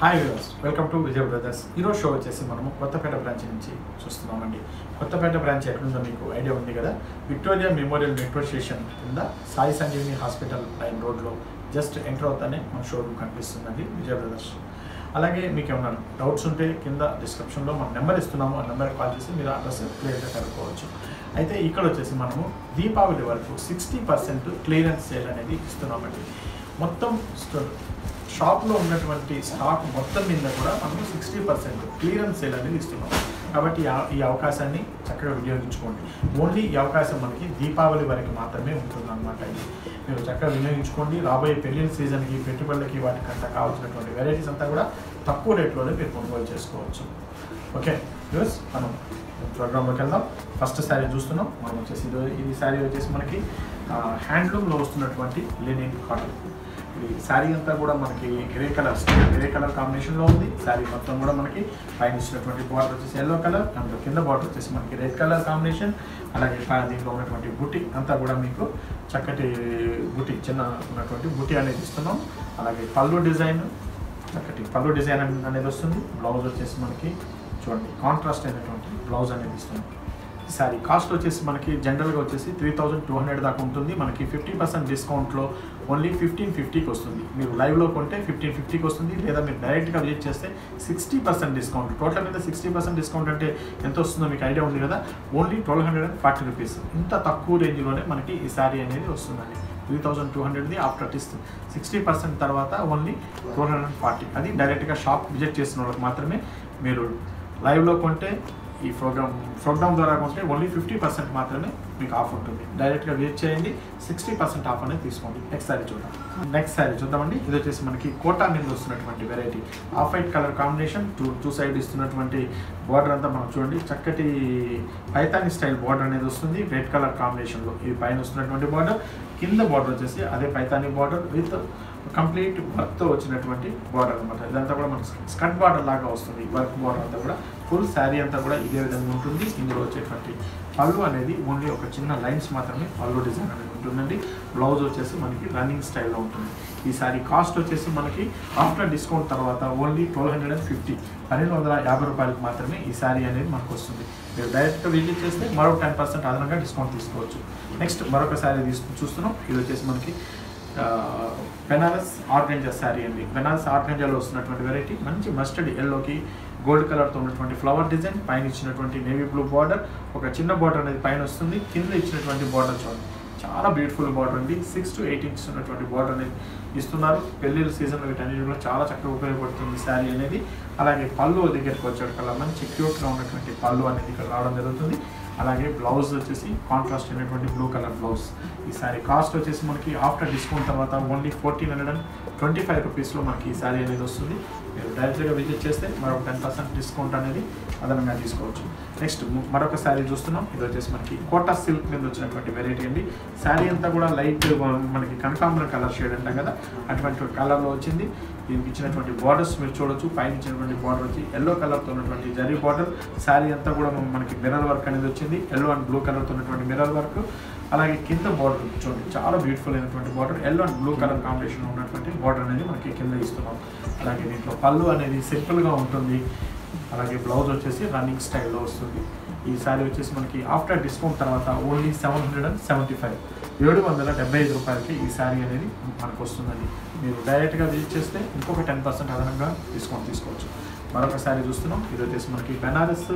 Hi viewers, welcome to Vijay Brothers. This show is Kottapeta branch. Kottapeta branch idea Victoria Memorial Metro Station in the Sai Sanjeevani Hospital Line Road lo just enter avutane mana showroom kanipistundi Vijay Brothers. Alage meeku emana doubts unte kinda description lo mana number istunnamo aa number call chesi meeru address clear ga kanukovachu. అయితే ఇక్కడ వచ్చేసి మనము దీపావళి వరకు 60% clearance sale అనేది ఇస్తున్నామండి. మొత్తం షాప్లో ఉన్నటువంటి స్టాక్ మొత్తం మీద కూడా మనము 60% క్లియరెన్స్ సేల్ అనేది ఇస్తున్నాం. కాబట్టి ఈ అవకాశాన్ని చక్కగా వినియోగించుకోండి. ఓన్లీ ఈ అవకాశం మనకి దీపావళి వరకు మాత్రమే ఉంటుందన్నమాట. ఇది మీరు చక్కగా వినియోగించుకోండి. రాబోయే పెళ్ళిళ్ళ సీజన్కి, పెట్టుబడులకి, వాటికి అంతా కావాల్సినటువంటి వెరైటీస్ అంతా కూడా తక్కువ రేట్లోనే మీరు కొనుగోలు చేసుకోవచ్చు. ఓకే ప్లస్ మనం ప్రోగ్రామ్లోకి వెళ్దాం. ఫస్ట్ శారీ చూస్తున్నాం మనం వచ్చేసి ఇది శారీ వచ్చేసి మనకి హ్యాండ్లూమ్లో వస్తున్నటువంటి లినిన్ కాటన్. ఇది శారీ అంతా కూడా మనకి గ్రే కలర్ కాంబినేషన్లో ఉంది. శారీ మొత్తం కూడా మనకి పైన ఇచ్చినటువంటి బార్డర్ వచ్చేసి ఎల్లో కలర్, అందులో కింద బార్డర్ వచ్చేసి మనకి రెడ్ కలర్ కాంబినేషన్. అలాగే దీంట్లో ఉన్నటువంటి బుటీ అంతా కూడా మీకు చక్కటి బుటీ, చిన్న ఉన్నటువంటి బుటీ అనేది ఇస్తున్నాం. అలాగే చక్కటి పళ్ళు డిజైన్ అనేది వస్తుంది. బ్లౌజ్ వచ్చేసి మనకి చూడండి కాంట్రాస్ట్ అయినటువంటి బ్లౌజ్ అనేది ఇస్తుంది. సారీ కాస్ట్ వచ్చేసి మనకి జనరల్గా వచ్చేసి 3200 దాకా ఉంటుంది. మనకి 50% డిస్కౌంట్లో ఓన్లీ 1550కి వస్తుంది. మీరు లైవ్లో కొంటే 1550కి వస్తుంది, లేదా మీరు డైరెక్ట్గా విజిట్ చేస్తే 60% డిస్కౌంట్. టోటల్ మీద 60% డిస్కౌంట్ అంటే ఎంత వస్తుందో మీకు ఐడియా ఉంది కదా. Only 1240 rupees. ఇంత తక్కువ రేంజ్లోనే మనకి ఈ శారీ అనేది వస్తుందండి. 3200ది ఆఫ్టర్ టిస్ట్ 60% తర్వాత ఓన్లీ 1240. అది డైరెక్ట్గా షాప్ విజిట్ చేసిన వాళ్ళకి మాత్రమే. మీరు లైవ్లో కొంటే ఈ ప్రోగ్రామ్ ద్వారా కొంటే ఓన్లీ 50% మాత్రమే మీకు ఆఫ్ ఉంటుంది. డైరెక్ట్గా విజిట్ చేయండి, 60% ఆఫ్ అనేది తీసుకోండి. నెక్స్ట్ శారీ చూద్దామండి. ఇది వచ్చేసి మనకి కోటా మీద వస్తున్నటువంటి variety. Of white colour combination, two side ఇస్తున్నటువంటి బార్డర్ అంతా మనం చూడండి చక్కటి పైతాని స్టైల్ బార్డర్ అనేది వస్తుంది. రెడ్ కలర్ కాంబినేషన్లో ఇది పైన వస్తున్నటువంటి బార్డర్, కింద బార్డర్ వచ్చేసి అదే పైతాని బార్డర్ విత్ కంప్లీట్ వర్క్తో వచ్చినటువంటి బార్డర్ అనమాట. ఇదంతా కూడా మనకి స్కర్ట్ బార్డర్ లాగా వస్తుంది. వర్క్ బార్డర్ అంతా కూడా ఫుల్ శారీ అంతా కూడా ఇదే విధంగా ఉంటుంది. ఇందులో వచ్చేటువంటి పళ్ళు అనేది ఓన్లీ ఒక చిన్న లైన్స్ మాత్రమే పళ్ళు డిజైన్ అనేది ఉంటుందండి. బ్లౌజ్ వచ్చేసి మనకి రన్నింగ్ స్టైల్లో ఉంటుంది. ఈ శారీ కాస్ట్ వచ్చేసి మనకి ఆఫ్టర్ డిస్కౌంట్ తర్వాత ఓన్లీ 1250, 1250 రూపాయలకు మాత్రమే ఈ శారీ అనేది మనకు వస్తుంది. మీరు డైరెక్ట్గా విజిట్ చేస్తే మరో 10% అదనంగా డిస్కౌంట్ తీసుకోవచ్చు. నెక్స్ట్ మరొక శారీ చూస్తున్నాం. ఇది వచ్చేసి మనకి బెనారస్ ఆర్గంజా శారీ అండి. బెనారస్ ఆర్గంజాలో వస్తున్నటువంటి వెరైటీ, మంచి మస్టర్డ్ ఎల్లోకి గోల్డ్ కలర్తో ఉన్నటువంటి ఫ్లవర్ డిజైన్, పైన ఇచ్చినటువంటి నేవీ బ్లూ బార్డర్, ఒక చిన్న బార్డర్ అనేది పైన వస్తుంది. కింద ఇచ్చినటువంటి బార్డర్ చూడండి, చాలా బ్యూటిఫుల్ బార్డర్ అండి. 6 to 8 inches ఉన్నటువంటి బార్డర్ అనేది ఇస్తున్నారు. పెళ్ళిళ్ళ సీజన్లో వీటన్నిటి కూడా చాలా చక్కగా ఉపయోగపడుతుంది శారీ అనేది. అలాగే పళ్ళు దగ్గరికి వచ్చేటప్పుడు మంచి క్యూట్గా ఉన్నటువంటి పళ్ళు అనేది ఇక్కడ రావడం జరుగుతుంది. అలాగే బ్లౌజ్ వచ్చేసి కాంట్రాస్ట్ అయినటువంటి బ్లూ కలర్ బ్లౌజ్. ఈ శారీ కాస్ట్ వచ్చేసి మనకి ఆఫ్టర్ డిస్కౌంట్ తర్వాత ఓన్లీ 1425 రూపీస్లో మనకి ఈ శారీ అనేది వస్తుంది. మీరు డైరెక్ట్గా విజిట్ చేస్తే మరొక 10% డిస్కౌంట్ అనేది అదనంగా తీసుకోవచ్చు. నెక్స్ట్ మరొక శారీ చూస్తున్నాం. ఇది వచ్చేసి మనకి కోటా సిల్క్ మీద వచ్చినటువంటి వెరైటీ అండి. శారీ అంతా కూడా లైట్ మనకి కనకాంబరం కలర్ షేడ్ అంటాం కదా, అటువంటి కలర్లో వచ్చింది. దీనికి ఇచ్చినటువంటి బార్డర్స్ మీరు చూడొచ్చు. పైన ఇచ్చినటువంటి బార్డర్ వచ్చి ఎల్లో కలర్తో ఉన్నటువంటి జరీ బార్డర్. శారీ అంతా కూడా మనకి మిర్రర్ వర్క్ అనేది వచ్చింది. ఎల్లో అండ్ బ్లూ కలర్తో ఉన్నటువంటి మిర్రర్ వర్క్. అలాగే కింద బార్డర్ చూడండి, చాలా బ్యూటిఫుల్ అయినటువంటి border. Yellow and blue colour కాంబినేషన్లో ఉన్నటువంటి బార్డర్ అనేది మనకి కింద ఇస్తున్నాం. అలాగే దీంట్లో పళ్ళు అనేది సింపుల్గా ఉంటుంది. అలాగే బ్లౌజ్ వచ్చేసి రన్నింగ్ స్టైల్లో వస్తుంది. ఈ శారీ వచ్చేసి మనకి ఆఫ్టర్ డిస్కౌంట్ తర్వాత ఓన్లీ 775, 775 రూపాయలకి ఈ శారీ అనేది మనకు వస్తుందండి. మీరు డైరెక్ట్గా విజిట్ చేస్తే ఇంకొక 10% అదనంగా డిస్కౌంట్ తీసుకోవచ్చు. మరొక శారీ చూస్తున్నాం. ఇది వచ్చేసి మనకి బెనారస్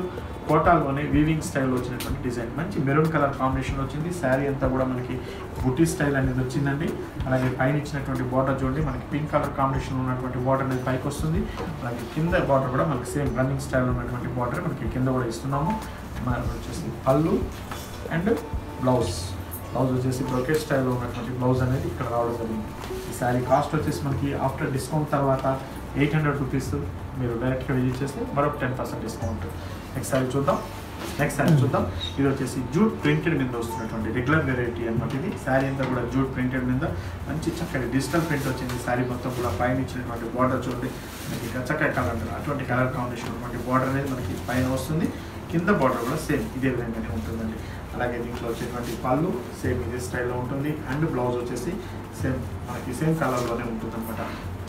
కోటాలోనే వీవింగ్ స్టైల్లో వచ్చినటువంటి డిజైన్, మంచి మెరూన్ కలర్ కాంబినేషన్ వచ్చింది. శారీ అంతా కూడా మనకి బుటీ స్టైల్ అనేది వచ్చిందండి. అలాగే పైన ఇచ్చినటువంటి బార్డర్ చూడండి, మనకి పింక్ కలర్ కాంబినేషన్ ఉన్నటువంటి బార్డర్ అనేది పైకి వస్తుంది. అలాగే కింద బార్డర్ కూడా మనకి సేమ్ రన్నింగ్ స్టైల్లో ఉన్నటువంటి బార్డర్ మనకి కింద కూడా ఇస్తున్నాము. మనకు వచ్చేసి పళ్ళు అండ్ బ్లౌజ్ వచ్చేసి బ్రోకెట్ స్టైల్లో ఉన్నటువంటి బ్లౌజ్ అనేది ఇక్కడ రావడం జరిగింది. ఈ శారీ కాస్ట్ వచ్చేసి మనకి ఆఫ్టర్ డిస్కౌంట్ తర్వాత 800 రూపీస్. మీరు డైరెక్ట్గా విజిట్ చేస్తే మరొక 10% డిస్కౌంట్. నెక్స్ట్ శారీ చూద్దాం. ఇది వచ్చేసి జూట్ ప్రింటెడ్ మీద వస్తున్నటువంటి రెగ్యులర్ వెరైటీ అనమాట. ఇది శారీ అంతా కూడా జూట్ ప్రింటెడ్ మీద మంచి చక్కటి డిజిటల్ ప్రింట్ వచ్చింది. శారీ మొత్తం కూడా పైన ఇచ్చినటువంటి బార్డర్ చూడండి, మనకి చక్కటి కలర్, అటువంటి కలర్ కాంబినేషన్ ఉన్నటువంటి బార్డర్ అనేది మనకి పైన వస్తుంది. కింద బార్డర్ కూడా సేమ్ ఇదే విధంగానే ఉంటుందండి. అలాగే దీంట్లో వచ్చేటువంటి పళ్ళు సేమ్ ఇదే స్టైల్లో ఉంటుంది. అండ్ బ్లౌజ్ వచ్చేసి సేమ్ మనకి సేమ్ కలర్లోనే ఉంటుంది అనమాట.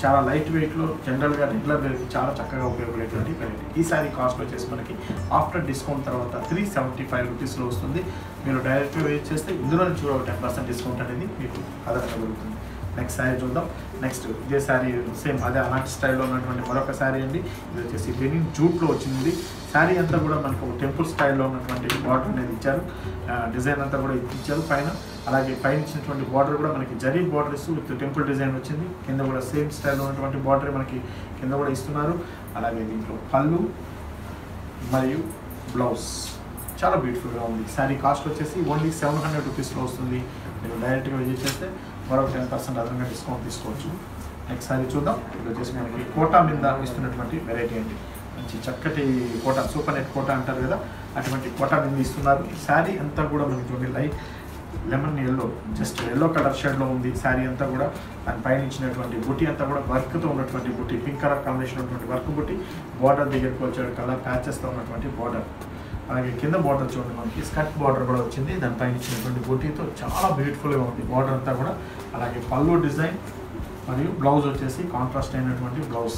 చాలా లైట్ వెయిట్లో జనరల్గా రెగ్యులర్ వేర్కి చాలా చక్కగా ఉపయోగపడేటువంటి వెరైటీ. ఈ సారీ కాస్ట్ వచ్చేసి మనకి ఆఫ్టర్ డిస్కౌంట్ తర్వాత 375 రూపీస్లో వస్తుంది. మీరు డైరెక్ట్గా వెయిట్ చేస్తే ఇందులో నుంచి కూడా 10% డిస్కౌంట్ అనేది మీకు అదనంగా దొరుకుతుంది. నెక్స్ట్ శారీ చూద్దాం. నెక్స్ట్ ఇదే శారీ సేమ్ అదే అలాంటి స్టైల్లో ఉన్నటువంటి మరొక శారీ అండి. ఇది వచ్చేసి లెనిన్ జూట్లో వచ్చింది. శారీ అంతా కూడా మనకు టెంపుల్ స్టైల్లో ఉన్నటువంటి బార్డర్ అనేది ఇచ్చారు, డిజైన్ అంతా కూడా ఇచ్చారు. పైన అలాగే పైన ఇచ్చినటువంటి బార్డర్ కూడా మనకి జరీ బార్డర్ ఇస్తూ విత్ టెంపుల్ డిజైన్ వచ్చింది. కింద కూడా సేమ్ స్టైల్లో ఉన్నటువంటి బార్డర్ మనకి కింద కూడా ఇస్తున్నారు. అలాగే దీంట్లో పళ్ళు మరియు బ్లౌజ్ చాలా బ్యూటిఫుల్గా ఉంది. శారీ కాస్ట్ వచ్చేసి ఓన్లీ 700 రూపీస్లో వస్తుంది. మీరు డైరెక్ట్గా విజిట్ చేస్తే మరో 10% అదనంగా డిస్కౌంట్ తీసుకోవచ్చు. నెక్స్ట్ సారీ చూద్దాం. ఇది వచ్చేసి మనకి కోటా మీద ఇస్తున్నటువంటి వెరైటీ అండి. మంచి చక్కటి కోటా, సూపర్ నెట్ కోటా అంటారు కదా, అటువంటి కోటా మీద ఇస్తున్నారు. శారీ అంతా కూడా మనకి light lemon yellow, just yellow colour షేడ్లో ఉంది శారీ అంతా కూడా. దానిపైన ఇచ్చినటువంటి బుట్టి అంతా కూడా వర్క్తో ఉన్నటువంటి బుట్టి, పింక్ కలర్ కాంబినేషన్ ఉన్నటువంటి వర్క్ బుట్టి, బార్డర్ దగ్గరకు వచ్చాడు కలర్ ప్యాచెస్తో ఉన్నటువంటి బార్డర్. అలాగే కింద బార్డర్ చూడండి, మనకి స్కర్ట్ బార్డర్ కూడా వచ్చింది. దానిపైన ఇచ్చినటువంటి బుటీతో చాలా బ్యూటిఫుల్గా ఉంది బార్డర్ అంతా కూడా. అలాగే పళ్ళు డిజైన్ మరియు బ్లౌజ్ వచ్చేసి కాంట్రాస్ట్ అయినటువంటి బ్లౌజ్,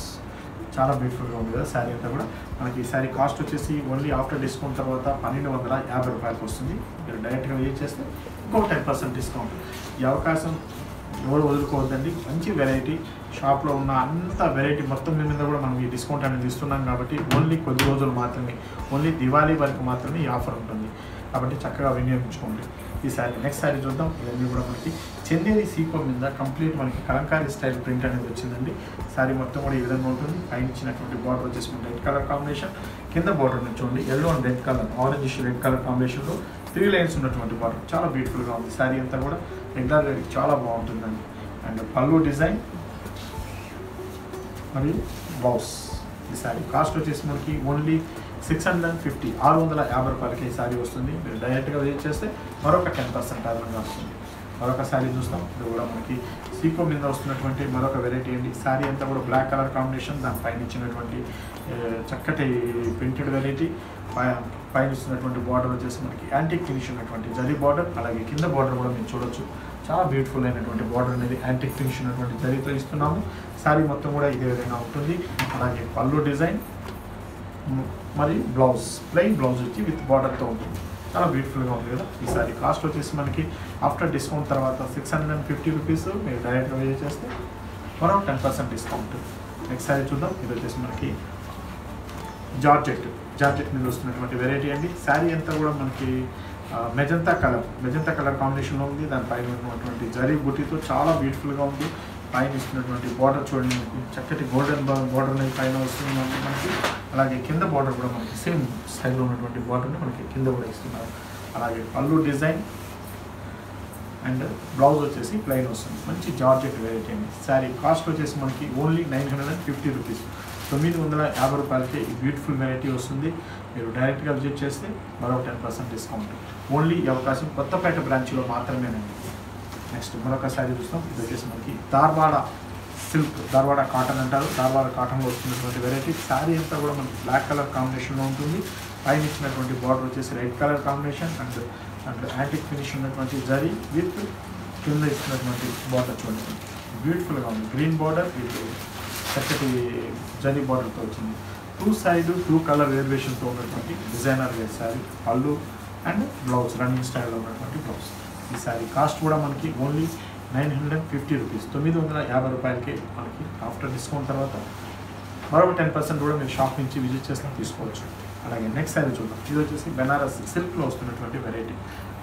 చాలా బ్యూటిఫుల్గా ఉంది కదా శారీ అంతా కూడా. మనకి ఈ శారీ కాస్ట్ వచ్చేసి ఓన్లీ ఆఫ్టర్ డిస్కౌంట్ తర్వాత 1250 రూపాయలకు వస్తుంది. మీరు డైరెక్ట్గా వెయిట్ చేస్తే ఇంకో 10% డిస్కౌంట్. ఈ అవకాశం ఎవరు వదులుకోవద్దండి. మంచి వెరైటీ, షాప్లో ఉన్న అంత వెరైటీ మొత్తం మీద కూడా మనం ఈ డిస్కౌంట్ అనేది ఇస్తున్నాం కాబట్టి ఓన్లీ కొద్ది రోజులు మాత్రమే, ఓన్లీ దివాళీ వరకు మాత్రమే ఈ ఆఫర్ ఉంటుంది కాబట్టి చక్కగా వినియోగించుకోండి ఈ శారీ. నెక్స్ట్ శారీ చూద్దాం. ఇవన్నీ కూడా మనకి చందేరి సీకో మీద కంప్లీట్ మనకి కలంకారీ స్టైల్ ప్రింట్ అనేది వచ్చిందండి. శారీ మొత్తం కూడా ఈ విధంగా ఉంటుంది. పైన ఇచ్చినటువంటి బార్డర్ వచ్చేసి రెడ్ కలర్ కాంబినేషన్, కింద బార్డర్ చూడండి yellow and red colour, orange red colour కాంబినేషన్లో 3 లైన్స్ ఉన్నటువంటి బార్డర్, చాలా బ్యూటిఫుల్గా ఉంది శారీ అంతా కూడా. రెగ్యులర్ రేట్కి చాలా బాగుంటుందండి. అండ్ పళ్ళు డిజైన్ మరియు బ్లౌజ్. ఈ శారీ కాస్ట్ వచ్చేసి మనకి ఓన్లీ 650, 650 రూపాయలకి ఈ శారీ వస్తుంది. మీరు డైరెక్ట్గా వెయిట్ చేస్తే మరొక 10% అదనంగా వస్తుంది. మరొక శారీ చూస్తాం. ఇది కూడా మనకి సీకో మీద వస్తున్నటువంటి మరొక వెరైటీ అండి. శారీ అంతా కూడా బ్లాక్ కలర్ కాంబినేషన్, దానిపైన ఇచ్చినటువంటి చక్కటి ప్రింటెడ్ వెరైటీ, పైన ఇస్తున్నటువంటి బార్డర్ వచ్చేసి మనకి యాంటిక్ ఫినిష్ ఉన్నటువంటి జరీ బార్డర్. అలాగే కింద బార్డర్ కూడా మీరు చూడొచ్చు, చాలా బ్యూటిఫుల్ అయినటువంటి బార్డర్ అనేది యాంటిక్ ఫినిష్ ఉన్నటువంటి జరీతో ఇస్తున్నాము. శారీ మొత్తం కూడా ఇదే విధంగా ఉంటుంది. అలాగే పళ్ళు డిజైన్ మరియు బ్లౌజ్, ప్లెయిన్ బ్లౌజ్ వచ్చి విత్ బార్డర్తో ఉంటుంది, చాలా బ్యూటిఫుల్గా ఉంది కదా. ఈ సారీ కాస్ట్ వచ్చేసి మనకి ఆఫ్టర్ డిస్కౌంట్ తర్వాత 650 రూపీస్. మీరు డైరెక్ట్గా వెయిట్ చేస్తే మరో 10% డిస్కౌంట్. నెక్స్ట్ సారీ చూద్దాం. ఇది వచ్చేసి మనకి జార్జెట్ మీద వస్తున్నటువంటి వెరైటీ అండి. శారీ అంతా కూడా మనకి మెజంతా కలర్ కాంబినేషన్లో ఉంది. దానిపైన ఉన్నటువంటి జరీ బుట్టితో చాలా బ్యూటిఫుల్గా ఉంది. పైన ఇస్తున్నటువంటి బార్డర్ చూడండి, చక్కటి గోల్డెన్ బార్డర్ అనేది పైన వస్తుంది మనకి. అలాగే కింద బార్డర్ కూడా మనకి సేమ్ స్టైల్లో ఉన్నటువంటి బార్డర్ని మనకి కింద కూడా ఇస్తున్నారు. అలాగే పళ్ళు డిజైన్ అండ్ బ్లౌజ్ వచ్చేసి ప్లెయిన్ వస్తుంది. మంచి జార్జెట్ వెరైటీ అండి. శారీ కాస్ట్ వచ్చేసి మనకి ఓన్లీ 950 రూపీస్, 950 రూపాయలకే ఈ బ్యూటిఫుల్ వెరైటీ వస్తుంది. మీరు డైరెక్ట్గా విజిట్ చేస్తే మరో 10% డిస్కౌంట్. ఓన్లీ ఈ అవకాశం కొత్తపేట బ్రాంచ్లో మాత్రమేనండి. నెక్స్ట్ మరొక శారీ చూస్తాం. ఇది వచ్చేసి మనకి ధార్వాడ సిల్క్, ధార్వాడ కాటన్ అంటారు, ధార్వాడ కాటన్లో వస్తున్నటువంటి వెరైటీ. శారీ అంతా కూడా మనకి బ్లాక్ కలర్ కాంబినేషన్లో ఉంటుంది. పైన ఇచ్చినటువంటి బార్డర్ వచ్చేసి red colour combination and antique finish ఉన్నటువంటి జరీ విత్ కింద ఇస్తున్నటువంటి బార్డర్ చూడండి, బ్యూటిఫుల్గా ఉంది. గ్రీన్ బార్డర్ విత్ చక్కటి జరీ బార్డర్తో వచ్చింది. 2 సైడ్ 2 కలర్ వేరియేషన్తో ఉన్నటువంటి designer wear sari. Pallu and blouse running స్టైల్లో ఉన్నటువంటి బ్లౌజ్. ఈ శారీ కాస్ట్ కూడా మనకి ఓన్లీ 950 రూపీస్, 950 రూపాయలకే మనకి ఆఫ్టర్ డిస్కౌంట్ తర్వాత మరొక 10% కూడా మీరు షాప్ నుంచి విజిట్ చేసి తీసుకోవచ్చు. అలాగే నెక్స్ట్ శారీ చూద్దాం. ఇది వచ్చేసి బెనారస్ సిల్క్లో వస్తున్నటువంటి వెరైటీ.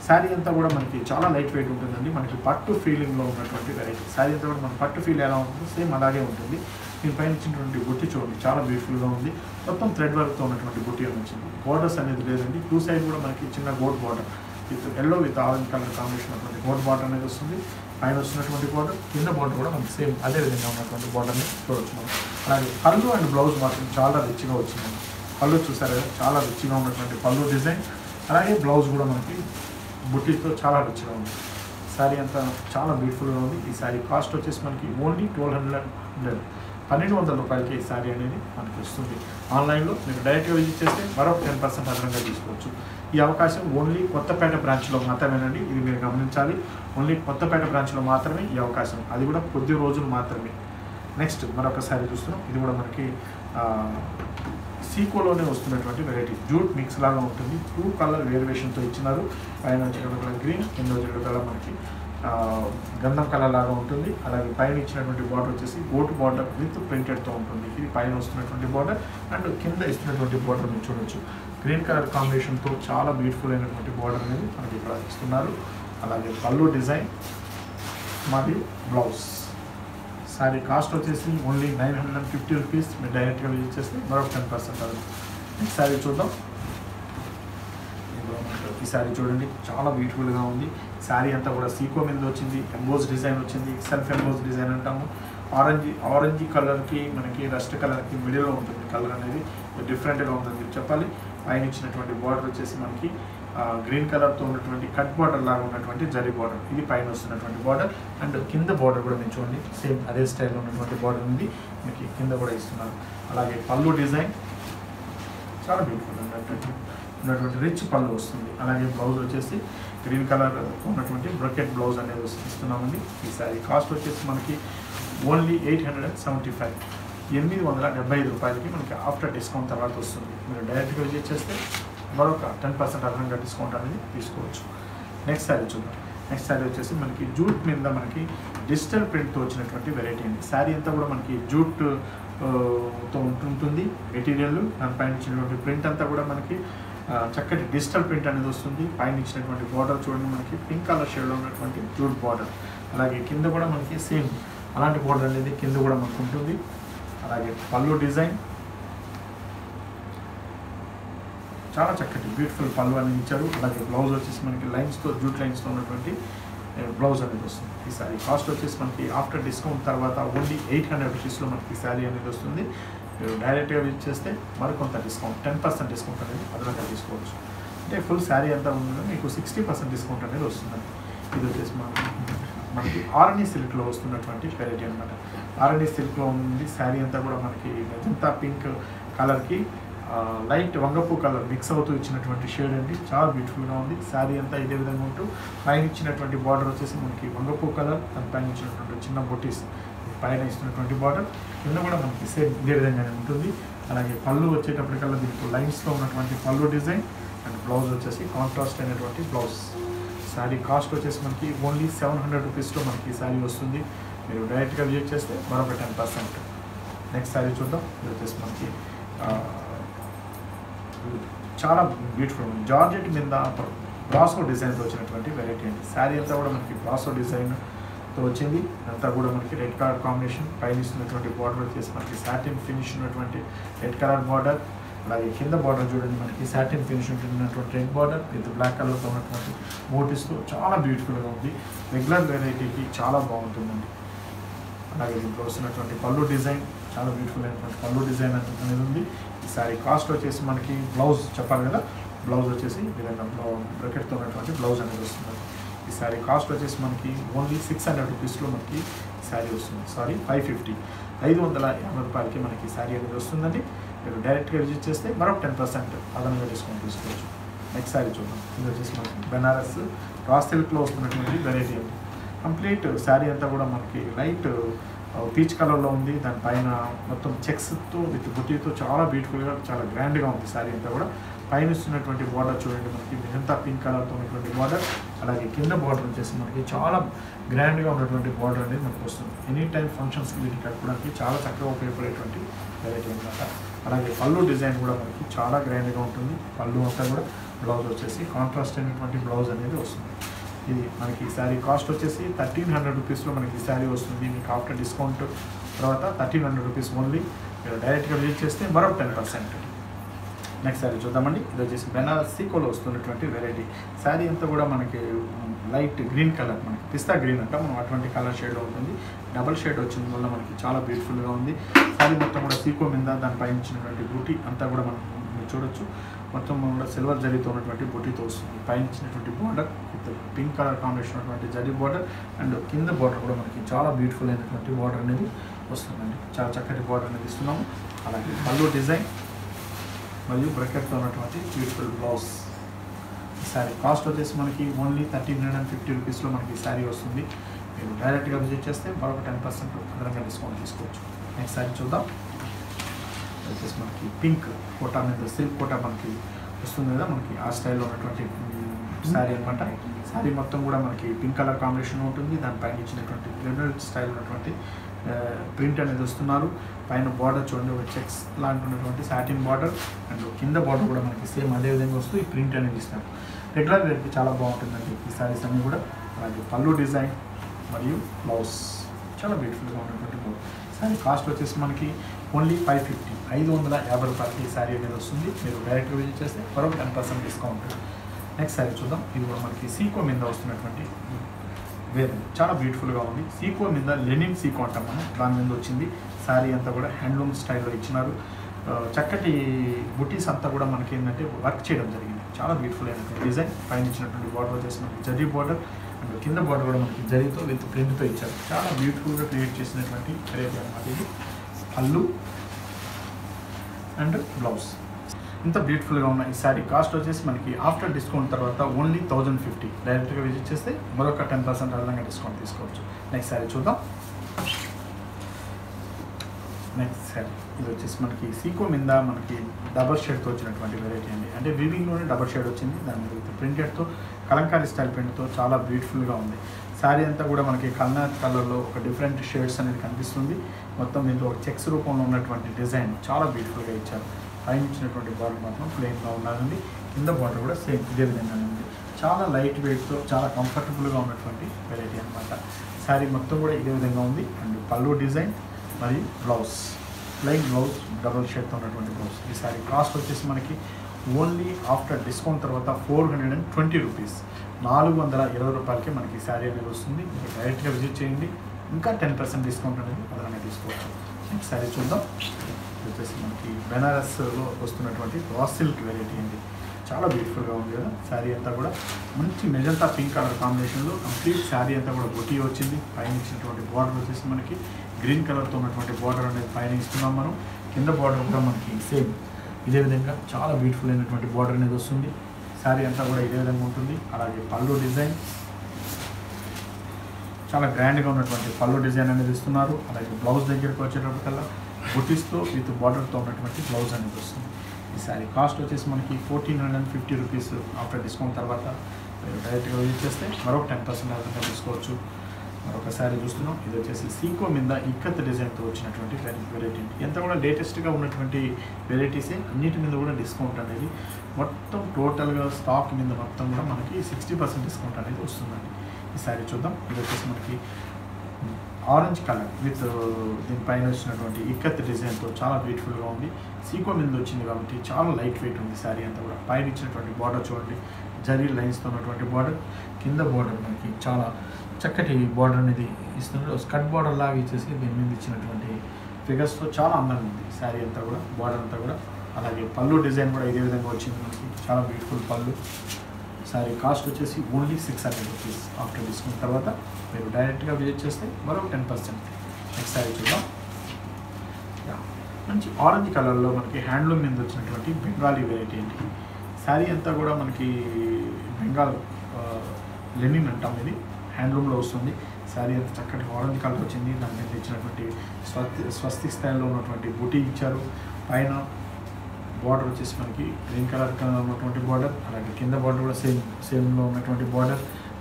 శారీ అంతా కూడా మనకి చాలా లైట్ వెయిట్ ఉంటుందండి. మనకి పట్టు ఫీలింగ్లో ఉన్నటువంటి వెరైటీ. శారీ అంతా కూడా మన పట్టు ఫీల్ ఎలా ఉంటుందో సేమ్ అలాగే ఉంటుంది. దీనిపైన ఇచ్చినటువంటి బుట్టి చూడండి, చాలా బ్యూటిఫుల్గా ఉంది. మొత్తం థ్రెడ్ వర్క్తో ఉన్నటువంటి బుట్టి వచ్చింది. బోర్డర్స్ అనేది లేదండి. 2 సైడ్ కూడా మనకి చిన్న gold border with yellow with orange colour combination ఉన్నటువంటి గోల్డ్ బార్డర్ అనేది వస్తుంది. పైన వస్తున్నటువంటి బార్డర్, కింద బార్డర్ కూడా మనకి సేమ్ అదే విధంగా ఉన్నటువంటి బార్డర్ని చూడవచ్చు మనం. అలాగే పళ్ళు అండ్ బ్లౌజ్ మాత్రం చాలా రిచ్గా వచ్చింది. పళ్ళు చూసారు కదా, చాలా రిచ్గా ఉన్నటువంటి పళ్ళు డిజైన్. అలాగే బ్లౌజ్ కూడా మనకి బుట్టితో చాలా రిచ్గా ఉంది. శారీ అంతా చాలా బ్యూటిఫుల్గా ఉంది. ఈ శారీ కాస్ట్ వచ్చేసి మనకి ఓన్లీ 1200, 1200 రూపాయలకి ఈ శారీ అనేది మనకు వస్తుంది. ఆన్లైన్లో మీరు డైరెక్ట్గా విజిట్ చేస్తే మరొక 10% అదనంగా తీసుకోవచ్చు. ఈ అవకాశం ఓన్లీ కొత్తపేట బ్రాంచ్లో మాత్రమేనండి. ఇది మీరు గమనించాలి. ఓన్లీ కొత్తపేట బ్రాంచ్లో మాత్రమే ఈ అవకాశం, అది కూడా కొద్ది రోజులు మాత్రమే. నెక్స్ట్ మరొక సారీ చూస్తున్నాం. ఇది కూడా మనకి సీకోలోనే వస్తున్నటువంటి వెరైటీ జూట్ మిక్స్ లాగా ఉంటుంది. టూ కలర్ వేరియేషన్తో ఇచ్చినారు. పైన వచ్చేటప్పుడు కల గ్రీన్, కింద వచ్చేటప్పుడు కల మనకి గంధం కలర్ లాగా ఉంటుంది. అలాగే పైన ఇచ్చినటువంటి బార్డర్ వచ్చేసి గోటు బార్డర్ విత్ ప్రింటెడ్తో ఉంటుంది. ఇది పైన వస్తున్నటువంటి బార్డర్ అండ్ కింద ఇస్తున్నటువంటి బార్డర్ మీరు చూడవచ్చు. గ్రీన్ కలర్ కాంబినేషన్తో చాలా బ్యూటిఫుల్ అయినటువంటి బార్డర్ అనేది మనకి ఇక్కడ ఇస్తున్నారు. అలాగే పళ్ళు డిజైన్ మరి బ్లౌజ్. సారీ కాస్ట్ వచ్చేసి ఓన్లీ 950 రూపీస్. మీరు డైరెక్ట్గా యూజ్ చేస్తే మరొక 10% అవుతుంది. ఈ సారీ చూద్దాం. ఈ సారీ చూడండి, చాలా బ్యూటిఫుల్గా ఉంది. శారీ అంతా కూడా సీకో మీద వచ్చింది, ఎంబోజ్ డిజైన్ వచ్చింది. సెల్ఫ్ ఎంబోజ్ డిజైన్ అంటాము. ఆరెంజ్ కలర్కి మనకి రస్ట్ కలర్కి మిడిల్లో ఉంటుంది కలర్ అనేది, డిఫరెంట్గా ఉందని చెప్పాలి. పైన ఇచ్చినటువంటి బార్డర్ వచ్చేసి మనకి గ్రీన్ కలర్తో ఉన్నటువంటి కట్ బార్డర్ లాగా ఉన్నటువంటి జరీ బార్డర్. ఇది పైన వస్తున్నటువంటి బార్డర్ అండ్ కింద బార్డర్ కూడా మీరు చూడండి, సేమ్ అదే స్టైల్లో ఉన్నటువంటి బార్డర్ ఉంది మీకు కింద కూడా ఇస్తున్నారు. అలాగే పళ్ళు డిజైన్ చాలా బ్యూటిఫుల్ ఉన్నటువంటి రిచ్ పళ్ళు వస్తుంది. అలాగే బ్లౌజ్ వచ్చేసి గ్రీన్ కలర్ ఉన్నటువంటి బ్రకెట్ బ్లౌజ్ అనేది ఇస్తున్నామండి. ఈ సారీ కాస్ట్ వచ్చేసి మనకి ఓన్లీ 875, 875 రూపాయలకి మనకి ఆఫ్టర్ డిస్కౌంట్ తర్వాత వస్తుంది. మీరు డైరెక్ట్గా విజిట్ చేస్తే మరొక 10% అదనంగా డిస్కౌంట్ అనేది తీసుకోవచ్చు. నెక్స్ట్ సారీ చూద్దాం. నెక్స్ట్ సారీ వచ్చేసి మనకి జూట్ మీద మనకి డిజిటల్ ప్రింట్తో వచ్చినటువంటి వెరైటీ అండి. సారీ అంతా కూడా మనకి జూట్తో ఉంటుంది మెటీరియల్. దానిపైన ఇచ్చినటువంటి ప్రింట్ అంతా కూడా మనకి చక్కటి డిజిటల్ ప్రింట్ అనేది వస్తుంది. పైన ఇచ్చినటువంటి బార్డర్ చూడండి, మనకి పింక్ కలర్ షేడ్లో ఉన్నటువంటి జూట్ బార్డర్. అలాగే కింద కూడా మనకి సేమ్ అలాంటి బార్డర్ అనేది కింద కూడా మనకు ఉంటుంది. అలాగే పళ్ళు డిజైన్ చాలా చక్కటి బ్యూటిఫుల్ పళ్ళు అనేది ఇచ్చారు. అలాగే బ్లౌజ్ వచ్చేసి మనకి లైన్స్తో జూట్ లైన్స్తో ఉన్నటువంటి బ్లౌజ్ అనేది వస్తుంది. ఈ సారీ కాస్ట్ వచ్చేసి మనకి ఆఫ్టర్ డిస్కౌంట్ తర్వాత ఓన్లీ 800 రూపీస్లో మనకి సారీ అనేది వస్తుంది. మీరు డైరెక్ట్గా విజిట్ చేస్తే మరికొంత డిస్కౌంట్ 10% డిస్కౌంట్ అనేది అదనంగా తీసుకోవచ్చు. అంటే ఫుల్ శారీ అంతా ఉందో మీకు 60% డిస్కౌంట్ అనేది వస్తుంది. ఇది వచ్చేసి మనకి ఆర్ఎన్ఈ సిల్క్లో వస్తున్నటువంటి వెరైటీ అనమాట. ఆర్ఎన్ఈ సిల్క్లో ఉంది శారీ అంతా కూడా మనకి మెజంతా పింక్ కలర్కి లైట్ వంగపు కలర్ మిక్స్ అవుతూ ఇచ్చినటువంటి షేడ్ అండి. చాలా బ్యూటిఫుల్గా ఉంది. శారీ అంతా ఇదే విధంగా ఉంటూ పైన ఇచ్చినటువంటి బార్డర్ వచ్చేసి మనకి వంగపు కలర్, దాని పైన ఇచ్చినటువంటి చిన్న బొటీస్, పైన ఇస్తున్నటువంటి బార్డర్, కింద కూడా మనకి సేమ్ ఇదే విధంగానే ఉంటుంది. అలాగే పళ్ళు వచ్చేటప్పటికల్లా దీనికి లైన్స్లో ఉన్నటువంటి పళ్ళు డిజైన్ అండ్ బ్లౌజ్ వచ్చేసి కాంట్రాస్ట్ అయినటువంటి బ్లౌజ్. శారీ కాస్ట్ వచ్చేసి మనకి ఓన్లీ 700 రూపీస్లో మనకి శారీ వస్తుంది. మీరు డైరెక్ట్గా విజిట్ చేస్తే మరొక 10%. నెక్స్ట్ శారీ చూద్దాం. ఇది వచ్చేసి మనకి చాలా బ్యూటిఫుల్ జార్జెట్ మీద బ్రాసో డిజైన్తో వచ్చినటువంటి వెరైటీ అండి. శారీ అంతా కూడా మనకి బ్రాసో డిజైన్ తో వచ్చింది. అంతా కూడా మనకి రెడ్ కలర్ కాంబినేషన్. పైన ఇస్తున్నటువంటి బార్డర్ వచ్చేసి మనకి సాటిన్ ఫినిష్ ఉన్నటువంటి రెడ్ కలర్ బార్డర్. అలాగే కింద బార్డర్ చూడండి, మనకి సాటిన్ ఫినిష్ ఉంటున్నటువంటి రెడ్ బార్డర్ విత్ బ్లాక్ కలర్తో ఉన్నటువంటి మోటివ్స్తో చాలా బ్యూటిఫుల్గా ఉంది. రెగ్యులర్ వెరైటీకి చాలా బాగుంటుందండి. అలాగే దీంట్లో వస్తున్నటువంటి పళ్ళు డిజైన్ చాలా బ్యూటిఫుల్ అయినటువంటి పళ్ళు డిజైన్ అనేది ఉంది. ఈసారి కాస్ట్ వచ్చేసి మనకి బ్లౌజ్ చెప్పాలి కదా, బ్లౌజ్ వచ్చేసి విధంగా బ్రకెట్తో ఉన్నటువంటి బ్లౌజ్ అనేది వస్తుంది. ఈ శారీ కాస్ట్ వచ్చేసి మనకి ఓన్లీ 600 రూపీస్లో మనకి శారీ వస్తుంది. సారీ 550 రూపాయలకి మనకి శారీ అనేది వస్తుందండి. మీరు డైరెక్ట్గా విజిట్ చేస్తే మరొక 10% అదనంగా డిస్కౌంట్ తీసుకోవచ్చు. నెక్స్ట్ శారీ చూద్దాం. ఇది వచ్చేసి మనకి బెనారస్ రా సిల్క్లో వస్తున్నటువంటి వెరైటీ అండి. కంప్లీట్ శారీ అంతా కూడా మనకి లైట్ పీచ్ కలర్లో ఉంది. దానిపైన మొత్తం చెక్స్తో విత్ బుట్టితో చాలా బ్యూటిఫుల్గా చాలా గ్రాండ్గా ఉంది శారీ అంతా కూడా. పైన ఇస్తున్నటువంటి బార్డర్ చూడండి, మనకి మిగతా పింక్ కలర్తో ఉన్నటువంటి బార్డర్. అలాగే కింద బార్డర్ వచ్చేసి మనకి చాలా గ్రాండ్గా ఉన్నటువంటి బార్డర్ అనేది మనకు వస్తుంది. ఎనీ టైం ఫంక్షన్స్కి వీటికి కట్టుకోవడానికి చాలా చక్కగా ఉపయోగపడేటువంటి వెరైటీ అనమాట. అలాగే పళ్ళు డిజైన్ కూడా మనకి చాలా గ్రాండ్గా ఉంటుంది. పళ్ళు అంతా కూడా బ్లౌజ్ వచ్చేసి కాంట్రాస్ట్ అయినటువంటి బ్లౌజ్ అనేది వస్తుంది. ఇది మనకి ఈ శారీ కాస్ట్ వచ్చేసి 1300 రూపీస్లో మనకి ఈ శారీ వస్తుంది. మీకు ఆఫ్టర్ డిస్కౌంట్ తర్వాత 1300 రూపీస్ ఓన్లీ. మీరు డైరెక్ట్గా విజిట్ చేస్తే మరొక 10%. నెక్స్ట్ శారీ చూద్దామండి. ఇది వచ్చేసి బెనారస్ సీకోలో వస్తున్నటువంటి వెరైటీ. శారీ అంతా కూడా మనకి లైట్ గ్రీన్ కలర్, మనకి పిస్తా గ్రీన్ అంట మనం అటువంటి కలర్ షేడ్ ఉంటుంది. డబల్ షేడ్ వచ్చిన వల్ల మనకి చాలా బ్యూటిఫుల్గా ఉంది. శారీ మొత్తం కూడా సీకో మీద దానిపైన ఇచ్చినటువంటి బూటీ అంతా కూడా మనం చూడొచ్చు. మొత్తం కూడా సిల్వర్ జరీతో ఉన్నటువంటి బూటీతో వస్తుంది. పైన ఇచ్చినటువంటి బార్డర్ పింక్ కలర్ కాంబినేషన్ ఉన్నటువంటి జరీ బార్డర్ అండ్ కింద బార్డర్ కూడా మనకి చాలా బ్యూటిఫుల్ అయినటువంటి బార్డర్ అనేది వస్తుందండి. చాలా చక్కటి బార్డర్ అనేది ఇస్తున్నాము. అలాగే పళ్ళు డిజైన్ మరియు బ్రకెట్తో ఉన్నటువంటి బ్యూటిఫుల్ బ్లౌజ్. ఈ శారీ కాస్ట్ వచ్చేసి మనకి ఓన్లీ 1350 రూపీస్లో మనకి ఈ శారీ వస్తుంది. మీరు డైరెక్ట్గా విజిట్ చేస్తే మరొక 10% అదనంగా డిస్కౌంట్ తీసుకోవచ్చు. నెక్స్ట్ సారీ చూద్దాం. వచ్చేసి మనకి పింక్ కోటా మీద సిల్క్ కోటా మనకి వస్తుంది కదా, మనకి ఆ స్టైల్లో ఉన్నటువంటి శారీ అనమాట. శారీ మొత్తం కూడా మనకి పింక్ కలర్ కాంబినేషన్ ఉంటుంది. దానిపైన ఇచ్చినటువంటి క్రిమినల్ స్టైల్ ఉన్నటువంటి ప్రింట్ అనేది వస్తున్నారు. పైన బార్డర్ చూడండి, ఒక చెక్స్ లాంటి ఉన్నటువంటి సాటిన్ బార్డర్, అండ్ కింద బార్డర్ కూడా మనకి సేమ్ అదే విధంగా వస్తూ ఈ ప్రింట్ అనేది ఇస్తారు. రెగ్యులర్ రేట్కి చాలా బాగుంటుందండి ఈ శారీస్ అన్నీ కూడా. అలాగే పళ్ళు డిజైన్ మరియు బ్లౌజ్ చాలా బ్యూటిఫుల్గా ఉన్నటువంటి శారీ. కాస్ట్ వచ్చేసి మనకి ఓన్లీ 550 ₹550 ఈ శారీ అనేది వస్తుంది. మీరు డైరెక్ట్గా విజిట్ చేస్తే మరొక 10% డిస్కౌంట్. నెక్స్ట్ శారీ చూద్దాం. ఇది కూడా మనకి సీకో మీద వస్తున్నటువంటి వేరు, చాలా బ్యూటిఫుల్గా ఉంది. సీకో మీద లెనిన్ సీకో అంటాం మనం, దాని మీద వచ్చింది. శారీ అంతా కూడా హ్యాండ్లూమ్ స్టైల్లో ఇచ్చినారు. చక్కటి బుటీస్ అంతా కూడా మనకి ఏంటంటే వర్క్ చేయడం జరిగింది. చాలా బ్యూటిఫుల్ అయినటువంటి డిజైన్. పైన ఇచ్చినటువంటి బార్డర్ వచ్చేసి మనకి జరీ బార్డర్, అండ్ కింద బార్డర్ కూడా మనకి జరీతో విత్ ప్రింట్తో ఇచ్చారు. చాలా బ్యూటిఫుల్గా క్రియేట్ చేసినటువంటి క్రేప్ అనమాట ఇది. పళ్ళు అండ్ బ్లౌజ్ ఇంత బ్యూటిఫుల్గా ఉన్న ఈ శారీ కాస్ట్ వచ్చేసి మనకి ఆఫ్టర్ డిస్కౌంట్ తర్వాత ఓన్లీ 1050. డైరెక్ట్గా విజిట్ చేస్తే మరొక 10% అదనంగా డిస్కౌంట్ తీసుకోవచ్చు. నెక్స్ట్ శారీ చూద్దాం. నెక్స్ట్ శారీ ఇది వచ్చేసి మనకి సీకో మీద మనకి డబల్ షేడ్తో వచ్చినటువంటి వెరైటీ అండి. అంటే వీవింగ్లోనే డబల్ షేడ్ వచ్చింది. దాని మీద ప్రింటెడ్తో కలంకారీ స్టైల్ ప్రింట్తో చాలా బ్యూటిఫుల్గా ఉంది. శారీ అంతా కూడా మనకి కల్నాథ్ కలర్లో ఒక డిఫరెంట్ షేడ్స్ అనేది కనిపిస్తుంది. మొత్తం దీంట్లో ఒక చెక్స్ రూపంలో ఉన్నటువంటి డిజైన్ చాలా బ్యూటిఫుల్గా ఇచ్చారు. పైన ఇచ్చినటువంటి బార్డర్ మాత్రం ప్లెయిన్గా ఉండాలండి. కింద బార్డర్ కూడా సేమ్ ఇదే విధంగా ఉంది. చాలా లైట్ వెయిట్తో చాలా కంఫర్టబుల్గా ఉన్నటువంటి వెరైటీ అనమాట. శారీ మొత్తం కూడా ఇదే విధంగా ఉంది. అండ్ పళ్ళు డిజైన్ మరియు బ్లౌజ్, ప్లెయిన్ బ్లౌజ్, డబుల్ షేడ్తో ఉన్నటువంటి బ్లౌజ్. ఈ శారీ కాస్ట్ వచ్చేసి మనకి ఓన్లీ ఆఫ్టర్ డిస్కౌంట్ తర్వాత ₹420, ₹420కి మనకి శారీ అనేది వస్తుంది. మీరు డైరెక్ట్గా విజిట్ చేయండి, ఇంకా 10% డిస్కౌంట్ అనేది అదనంగా తీసుకోవచ్చు. నెక్స్ట్ శారీ చూద్దాం. వచ్చేసి మనకి బెనారస్లో వస్తున్నటువంటి రా సిల్క్ వెరైటీ అండి. చాలా బ్యూటిఫుల్గా ఉంది కదా. శారీ అంతా కూడా మంచి మెజంతా పింక్ కలర్ కాంబినేషన్లో కంప్లీట్ శారీ అంతా కూడా బొటీ వచ్చింది. పైన ఇచ్చినటువంటి బార్డర్ వచ్చేసి మనకి గ్రీన్ కలర్తో ఉన్నటువంటి బార్డర్ అనేది పైన ఇస్తున్నాం మనం. కింద బార్డర్ కూడా మనకి సేమ్ ఇదే విధంగా చాలా బ్యూటిఫుల్ అయినటువంటి బార్డర్ అనేది వస్తుంది. శారీ అంతా కూడా ఇదే విధంగా ఉంటుంది. అలాగే పళ్ళు డిజైన్ చాలా గ్రాండ్గా ఉన్నటువంటి పళ్ళు డిజైన్ అనేది ఇస్తున్నారు. అలాగే బ్లౌజ్ దగ్గరకు వచ్చేటప్పటికల్లా బుటీస్తో విత్ బార్డర్తో ఉన్నటువంటి బ్లౌజ్ అనేది వస్తుంది. ఈ శారీ కాస్ట్ వచ్చేసి మనకి ₹1450 ఆఫ్టర్ డిస్కౌంట్ తర్వాత డైరెక్ట్గా యూజ్ చేస్తే మరొక 10% అదనంగా తీసుకోవచ్చు. మరొక శారీ చూస్తున్నాం. ఇది వచ్చేసి సీకో మీద ఇక్కత్ డిజైన్తో వచ్చినటువంటి వెరైటీ. ఎంత కూడా లేటెస్ట్గా ఉన్నటువంటి వెరైటీసే, అన్నిటి మీద కూడా డిస్కౌంట్ అనేది మొత్తం టోటల్గా స్టాక్ మీద మొత్తం కూడా మనకి 60% డిస్కౌంట్ అనేది వస్తుందండి. ఈ శారీ చూద్దాం. ఇది వచ్చేసి మనకి ఆరెంజ్ కలర్ విత్ దీనిపైన వచ్చినటువంటి ఇక్కత్ డిజైన్తో చాలా బ్యూటిఫుల్గా ఉంది. సీకో మీద వచ్చింది కాబట్టి చాలా లైట్ వెయిట్ ఉంది శారీ అంతా కూడా. పైన ఇచ్చినటువంటి బార్డర్ చూడండి, జరీ లైన్స్తో ఉన్నటువంటి బార్డర్, కింద బార్డర్ మనకి చాలా చక్కటి బార్డర్ అనేది ఇస్తున్నారు. స్కర్ట్ బార్డర్ లాగా ఇచ్చేసి దీని మీద ఇచ్చినటువంటి ఫిగర్స్తో చాలా అందంగా ఉంది శారీ అంతా కూడా, బార్డర్ అంతా కూడా. అలాగే పళ్ళు డిజైన్ కూడా ఇదే విధంగా వచ్చింది మనకి. చాలా బ్యూటిఫుల్ పళ్ళు. శారీ కాస్ట్ వచ్చేసి ఓన్లీ ₹600 ఆఫ్టర్ డిస్కౌంట్ తర్వాత మీరు డైరెక్ట్గా విజిట్ చేస్తే మరొక 10%. నెక్స్ట్ శారీ చూద్దాం. మంచి ఆరెంజ్ కలర్లో మనకి హ్యాండ్లూమ్ మీద వచ్చినటువంటి బెంగాలీ వెరైటీ అండి. శారీ అంతా కూడా మనకి బెంగాల్ లెనిన్ అంటాం, ఇది హ్యాండ్లూమ్లో వస్తుంది. శారీ అంతా చక్కటి ఆరెంజ్ కలర్ వచ్చింది. దాని మీద ఇచ్చినటువంటి స్వస్తి స్థాయిలో ఉన్నటువంటి బుటీ ఇచ్చారు. పైన బార్డర్ వచ్చేసి మనకి గ్రీన్ కలర్ ఉన్నటువంటి బార్డర్, అలాగే కింద బార్డర్ కూడా సేమ్లో ఉన్నటువంటి బార్డర్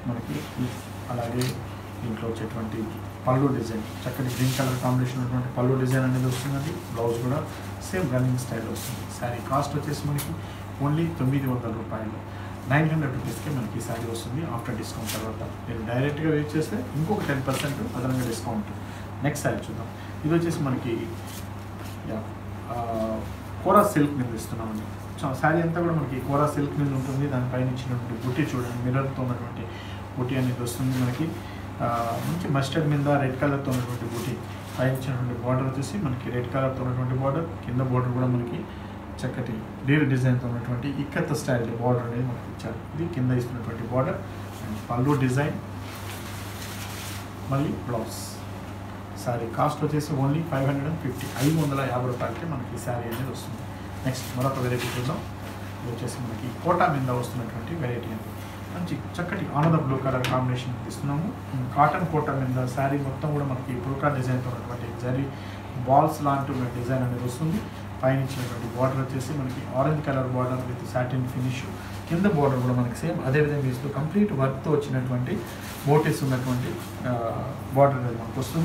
మనకి. అలాగే దీంట్లో వచ్చేటువంటి పళ్ళు డిజైన్ చక్కటి గ్రీన్ కలర్ కాంబినేషన్ ఉన్నటువంటి పళ్ళు డిజైన్ అనేది వస్తుందండి. బ్లౌజ్ కూడా సేమ్ రన్నింగ్ స్టైల్లో వస్తుంది. శారీ కాస్ట్ వచ్చేసి మనకి ఓన్లీ ₹900, ₹900కి మనకి ఈ శారీ వస్తుంది ఆఫ్టర్ డిస్కౌంట్ తర్వాత. మీరు డైరెక్ట్గా యూజ్ చేస్తే ఇంకొక 10% అదనంగా డిస్కౌంట్. నెక్స్ట్ శారీ చూద్దాం. ఇది వచ్చేసి మనకి కోరా సిల్క్ మీద ఇస్తున్నామండి. శారీ అంతా కూడా మనకి కోరా సిల్క్ మీద ఉంటుంది. దానిపైన ఇచ్చినటువంటి బుట్టి చూడండి, మిర్రర్తో ఉన్నటువంటి బుట్టి అనేది వస్తుంది మనకి. మంచి మస్టర్డ్ మీద రెడ్ కలర్తో ఉన్నటువంటి బుట్టి, పైన ఇచ్చినటువంటి బార్డర్ వచ్చేసి మనకి రెడ్ కలర్తో ఉన్నటువంటి బార్డర్, కింద బార్డర్ కూడా మనకి చక్కటి డీల్ డిజైన్తో ఉన్నటువంటి ఇక్కత్త స్టైల్ బార్డర్ అనేది మనకి ఇచ్చారు. ఇది కింద ఇస్తున్నటువంటి బార్డర్ అండ్ పళ్ళు డిజైన్ మళ్ళీ బ్లౌజ్. శారీ కాస్ట్ వచ్చేసి ఓన్లీ ₹550, ₹550కి మనకి ఈ శారీ అనేది వస్తుంది. నెక్స్ట్ మరొక వెరైటీ చూద్దాం. ఇది వచ్చేసి మనకి కోటా మీద వస్తున్నటువంటి వెరైటీ అండి. चक्कटी आनंद blue colour combination cotton coat मीद सारी मोत्तम मन की पुल्का डिजाइन तो जरी बॉल्स लांट डिजाइन अभी पैन बॉर्डर वे मन की orange colour border with satin finish किंद बॉर्डर मन की सेम अदे विधि कंप्लीट वर्क तो वैसे मोटिव्स बॉर्डर मन को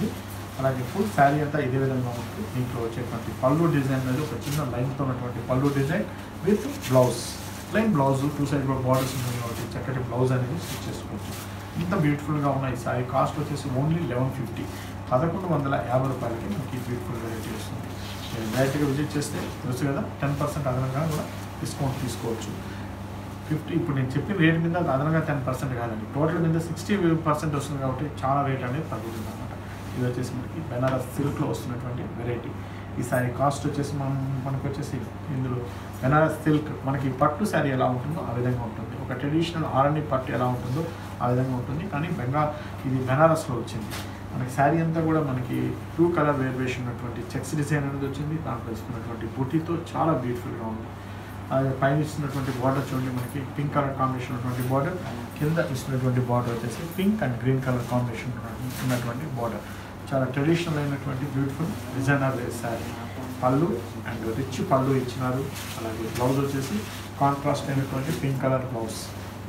అలాగే ఫుల్ సారీ అంతా ఇదే విధంగా ఉంటుంది। దీంట్లో వచ్చేటువంటి పళ్ళు డిజైన్ అనేది ఒక చిన్న లైన్తో ఉన్నటువంటి పళ్ళు design with blouse line blouse two side borders ఉంటుంది కాబట్టి చక్కటి బ్లౌజ్ అనేది స్టిచ్ చేసుకోవచ్చు। ఇంత బ్యూటిఫుల్గా ఉన్న ఈ సారీ కాస్ట్ వచ్చేసి ఓన్లీ 1150 1150 రూపాయలకి మనకి బ్యూటిఫుల్ వెరైటీ వస్తుంది। డైరెక్ట్గా విజిట్ చేస్తే తెలుసు కదా 10% అదనంగా కూడా డిస్కౌంట్ తీసుకోవచ్చు। 50 ఇప్పుడు నేను చెప్పిన రేట్ మీద అదనంగా 10% కాదండి, టోటల్ మీద 60% వస్తుంది కాబట్టి చాలా రేట్ అనేది తగ్గుతుంది అన్నమాట। ఇది వచ్చేసి మనకి బెనారస్ సిల్క్లో వస్తున్నటువంటి వెరైటీ। ఈసారి కాస్ట్ వచ్చేసి మనకు వచ్చేసి ఇందులో బెనారస్ సిల్క్ మనకి పట్టు శారీ ఎలా ఉంటుందో ఆ విధంగా ఉంటుంది, ఒక ట్రెడిషనల్ ఆర్ఎన్ఏ పట్టు ఎలా ఉంటుందో ఆ విధంగా ఉంటుంది, కానీ ఇది బెనారస్లో వచ్చింది। మనకి శారీ అంతా కూడా మనకి టూ కలర్ వేరియేషన్ ఉన్నటువంటి చెక్స్ డిజైన్ అనేది వచ్చింది, దాంట్లో ఇస్తున్నటువంటి బుటీతో చాలా బ్యూటిఫుల్గా ఉంది। అది పైన ఇస్తున్నటువంటి బార్డర్ చూడండి మనకి పింక్ కలర్ కాంబినేషన్ ఉన్నటువంటి బార్డర్, కింద ఇస్తున్నటువంటి బార్డర్ వచ్చేసి pink and green colour combination ఉన్నటువంటి బార్డర్, చాలా ట్రెడిషనల్ అయినటువంటి beautiful designer sari. Pallu and rich పళ్ళు ఇచ్చినారు, అలాగే బ్లౌజ్ వచ్చేసి కాంట్రాస్ట్ అయినటువంటి పింక్ కలర్ బ్లౌజ్।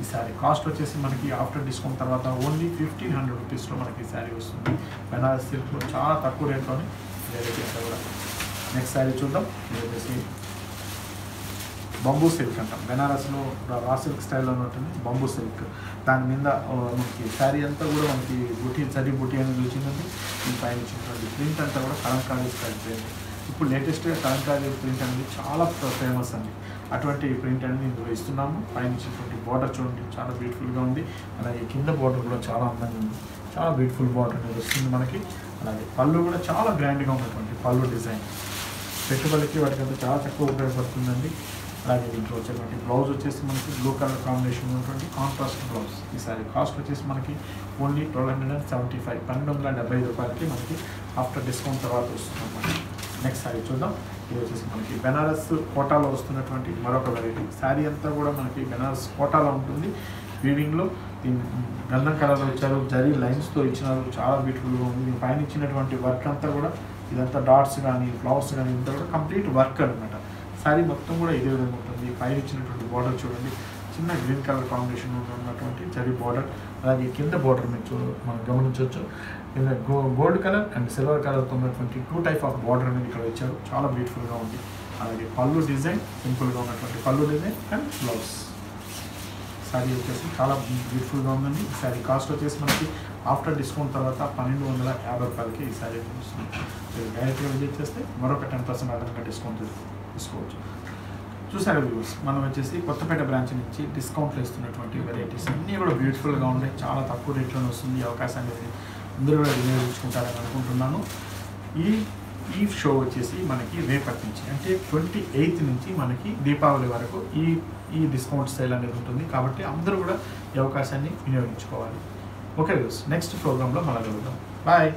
ఈ శారీ కాస్ట్ వచ్చేసి మనకి ఆఫ్టర్ డిస్కౌంట్ తర్వాత ఓన్లీ 1500 రూపీస్లో మనకి ఈ శారీ వస్తుంది బెనారస్ సిల్క్లో, చాలా తక్కువ రేట్లోనే వెరైటీ అంతా కూడా। నెక్స్ట్ శారీ చూద్దాం, ఇది వచ్చేసి బంబూ సిల్క్ అంటాం, బెనారస్లో రా సిల్క్ స్టైల్లో ఉంటుంది బంబూ సిల్క్। దాని మీద మనకి శారీ అంతా కూడా మనకి బుటీ సరి బుటీ అనేది వచ్చిందండి, ఈ పైన ఇచ్చినటువంటి ప్రింట్ అంతా కూడా కలంకారీ స్టైల్ ప్రింట్। ఇప్పుడు లేటెస్ట్గా కలంకారీ ప్రింట్ అనేది చాలా ఫేమస్ అండి, అటువంటి ప్రింట్ అనేది ఇందులో ఇస్తున్నాము। పైన ఇచ్చినటువంటి బార్డర్ చూడండి చాలా బ్యూటిఫుల్గా ఉంది, అలాగే కింద బార్డర్ కూడా చాలా అందంగా ఉంది, చాలా బ్యూటిఫుల్ బార్డర్ అనేది వస్తుంది మనకి। అలాగే పళ్ళు కూడా చాలా గ్రాండ్గా ఉన్నటువంటి పళ్ళు డిజైన్, పెట్టుబడికి వాటికంతా చాలా తక్కువ ఉపయోగపడుతుందండి। అలాగే దీంట్లో వచ్చేటువంటి బ్లౌజ్ వచ్చేసి మనకి బ్లూ కలర్ కాంబినేషన్ ఉన్నటువంటి కాంట్రాస్ట్ బ్లౌజ్। ఈసారి కాస్ట్ వచ్చేసి మనకి ఓన్లీ 1275 1275 రూపాయలకి మనకి ఆఫ్టర్ డిస్కౌంట్ తర్వాత వస్తుంది మనకి। నెక్స్ట్ శారీ చూద్దాం, ఇది వచ్చేసి మనకి బెనారస్ కోటాలో వస్తున్నటువంటి మరొక వెరైటీ శారీ అంతా కూడా మనకి బెనారస్ కోటాలో ఉంటుంది వీవింగ్లో, దీని గంధం కలర్లో ఇచ్చారు, జరీ లైన్స్తో ఇచ్చినారు, చాలా బ్యూటిఫుల్గా ఉంది। దీని పైన ఇచ్చినటువంటి వర్క్ అంతా కూడా ఇదంతా డాట్స్ కానీ ఫ్లవర్స్ కానీ ఇంత కూడా కంప్లీట్ వర్క్ అనమాట। శారీ మొత్తం కూడా ఇదే విధంగా ఉంటుంది, పైన ఇచ్చినటువంటి బార్డర్ చూడండి చిన్న గ్రీన్ కలర్ కాంబినేషన్ ఉన్నటువంటి జరీ బార్డర్, అలాగే కింద బార్డర్ మీరు మనం గమనించవచ్చు కింద గోల్డ్ కలర్ అండ్ సిల్వర్ కలర్తో ఉన్నటువంటి టూ టైప్ ఆఫ్ బార్డర్ అనేది ఇక్కడ వచ్చారు, చాలా బ్యూటిఫుల్గా ఉంది। అలాగే పళ్ళు డిజైన్ సింపుల్గా ఉన్నటువంటి పళ్ళు డిజైన్ అండ్ బ్లౌజ్। శారీ వచ్చేసి చాలా బ్యూటిఫుల్గా ఉందండి, ఈ శారీ కాస్ట్ వచ్చేసి మనకి ఆఫ్టర్ డిస్కౌంట్ తర్వాత 1250 రూపాయలకి ఈ శారీ వస్తుంది। డైరెక్ట్గా విజిట్ చేస్తే మరొక 10% అదనంగా డిస్కౌంట్ తీసుకోవచ్చు। చూసారు వ్యూవర్స్, మనం వచ్చేసి కొత్తపేట బ్రాంచ్ నుంచి డిస్కౌంట్లు ఇస్తున్నటువంటి వెరైటీస్ అన్నీ కూడా బ్యూటిఫుల్గా ఉన్నాయి, చాలా తక్కువ రేట్లోనే వస్తుంది। అవకాశం అనేది అందరూ కూడా వినియోగించుకుంటారని అనుకుంటున్నాను। ఈ ఈ షో వచ్చేసి మనకి రేపటి నుంచి అంటే 28 నుంచి మనకి దీపావళి వరకు ఈ డిస్కౌంట్ సేల్ అనేది ఉంటుంది, కాబట్టి అందరూ కూడా ఈ అవకాశాన్ని వినియోగించుకోవాలి। ఓకే వ్యూవర్స్, నెక్స్ట్ ప్రోగ్రాంలో మళ్ళీ కలుద్దాం, బాయ్।